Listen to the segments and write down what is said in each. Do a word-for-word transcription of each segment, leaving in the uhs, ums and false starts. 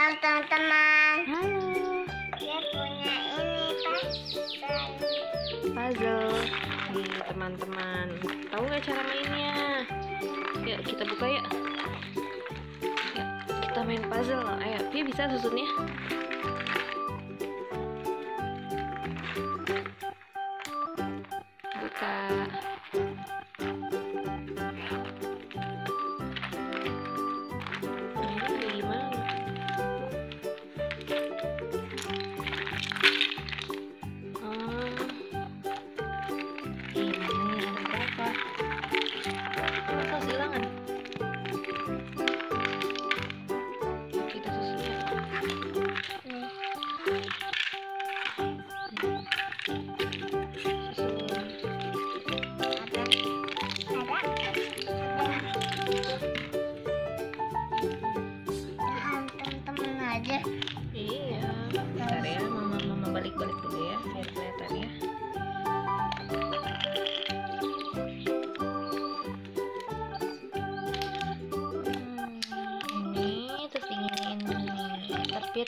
Halo teman-teman. Halo. Dia punya ini puzzle. Puzzle. Nih teman-teman. Tahu nggak cara mainnya? Ya kita buka ya. Ya kita main puzzle. Ayo, Pia bisa susunnya.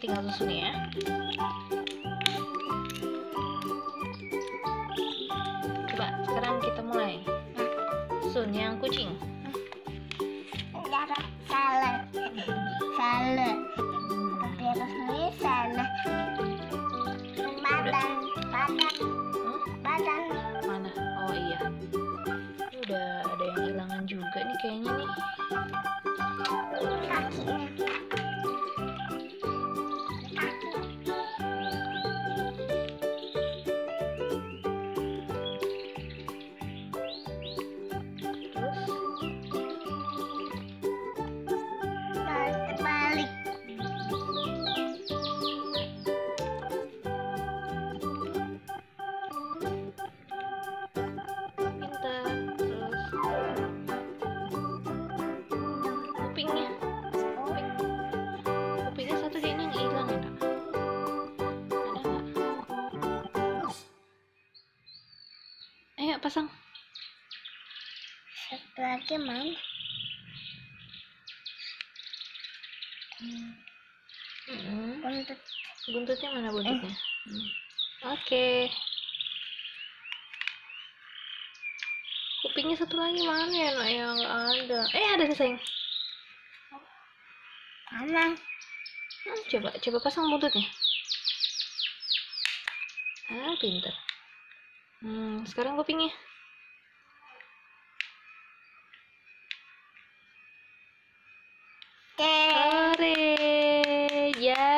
Tinggal susun ya. Coba sekarang kita mulai. Susun yang kucing. Salah, salah, salah. Tapi harus nulis salah. Badan, badan, badan. Mana? Oh iya. Udah ada yang hilangan juga nih kayaknya nih. Kakinya. Pasang satu lagi mana? Hmm. Buntut. Buntutnya mana buntutnya? Eh. Hmm. Oke. Okay. Kupingnya satu lagi mana ya nak yang ada? Eh ada nih sayang. Mana? Hmm, coba coba pasang buntutnya. Ah pintar. Hmm, sekarang kupingnya. Oke.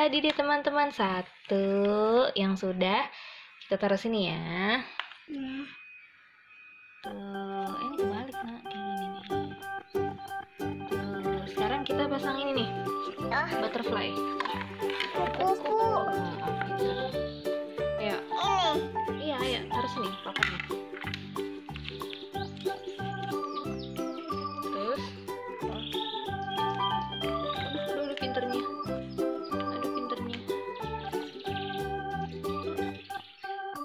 Jadi deh teman-teman, satu yang sudah kita taruh sini ya. Ya. Tuh, ini kebalik nak. Ini nih. Tuh, sekarang kita pasang ini nih. Oh. Butterfly. Kuku. Ayo. Ini. Iya, ya, terus nih papanya. Terus, aduh, aduh pinternya, aduh pinternya.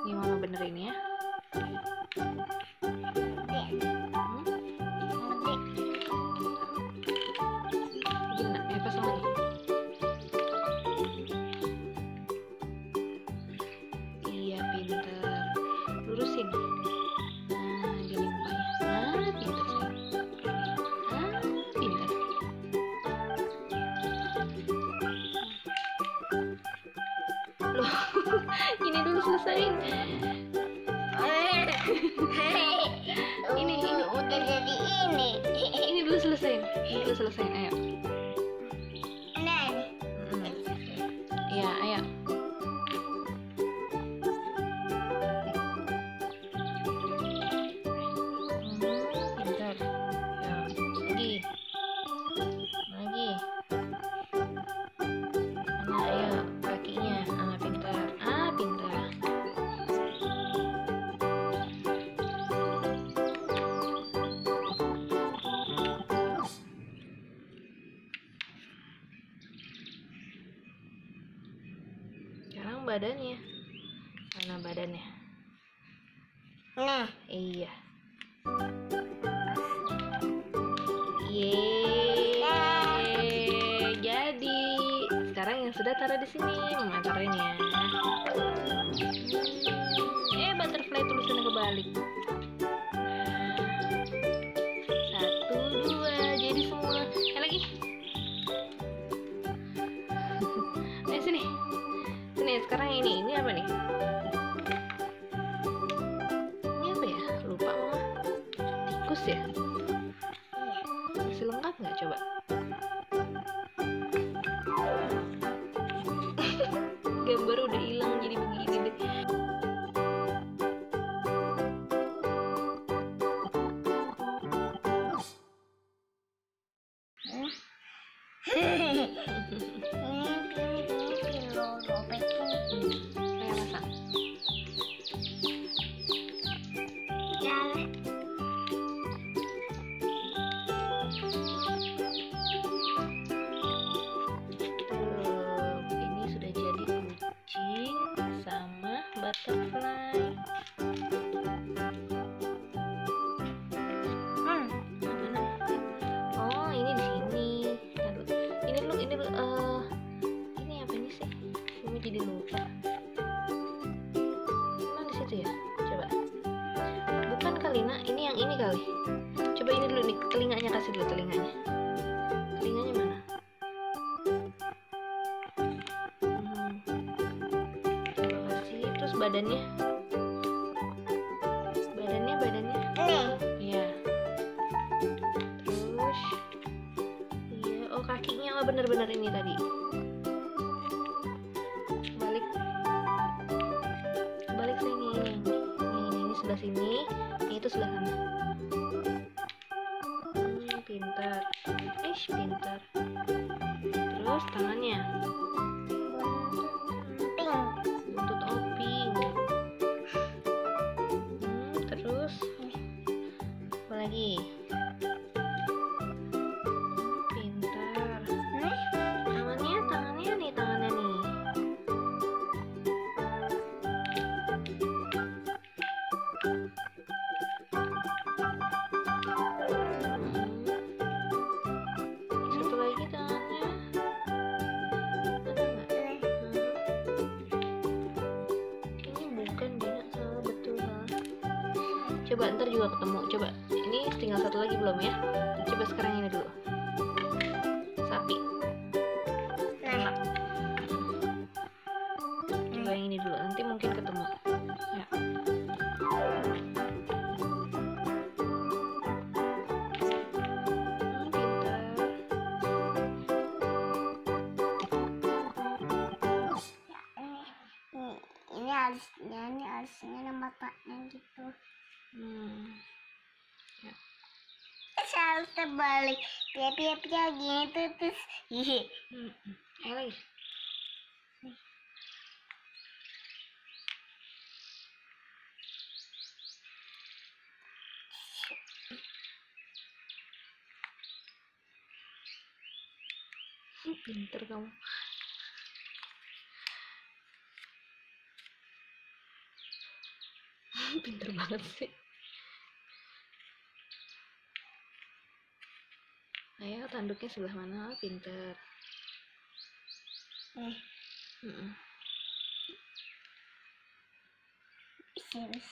Ini mama benerin ya. Ini dulu selesain. Ini ini udah jadi ini. Ini dulu selesain. Ini dulu selesain. Ayo. Nah. Iya, hmm. Ayo. Bentar. Ya, lagi. Lagi. Mana ayo kakinya? Badannya mana badannya? Nah iya, ye. Nah. Jadi sekarang sudah taruh di sini, Mama taruhin ya. Eh, butterfly tulisannya kebalik. Satu, dua, jadi semua. Eh, lagi. Ayo sini. Sini, sekarang ini, ini apa nih? Ini apa ya? Lupa Mama. Tikus ya? Masih lengkap nggak coba? Gambar udah hilang jadi begini deh. Nah, ini yang ini kali. Coba ini dulu nih, telinganya kasih dulu telinganya. Telinganya mana? Hmm. Coba kasih, terus badannya. Badannya, badannya. Iya. Terus iya, oh kakinya, oh bener-bener ini tadi. Balik. Balik sini. Ini, ini, ini sebelah sini. Itu sebelah sana. Hmm, pintar. Ish, pintar. Terus tangannya. Buntut oping. Hmm, terus apa lagi? Pintar. Tangannya, tangannya nih, tangannya nih. Coba ntar juga ketemu. Coba ini tinggal satu lagi belum ya? Coba sekarang ini dulu. Sapi. Enak. Coba yang ini dulu. Nanti mungkin ketemu. Ya. Pintar. Ini alisnya, ini alisnya dan matanya gitu. Hmm. Ya. Selalu terbalik, pia-pia-pia gitu terus. Hihi. Hmm. Ayo lagi. Nih. Hmm, pinter kamu. Pinter banget sih. Ayo tanduknya sebelah mana? Pinter. Eh. Mm-mm. Serius.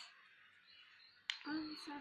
Oh, bisa.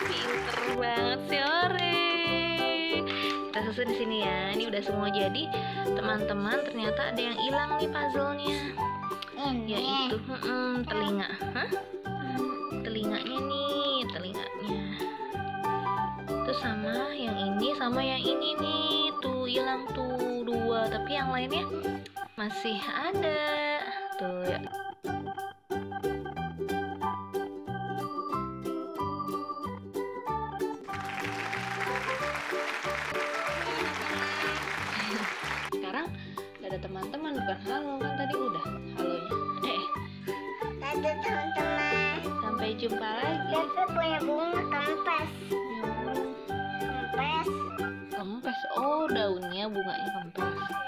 Pinter banget sih Ore. Kita susun di sini ya. Ini udah semua jadi. Teman-teman ternyata ada yang hilang nih puzzle-nya. Ini. Yaitu hmm, telinga. Hah? Telinganya nih, telinganya. terus sama yang ini sama yang ini nih, tuh hilang tuh dua, tapi yang lainnya masih ada tuh ya. Sekarang ada teman-teman, bukan halo kan tadi udah halonya. Eh, ada teman-teman. Sampai jumpa lagi. Saya punya bunga kempes. Kempes. Kempes. Oh, daunnya bunganya kempes.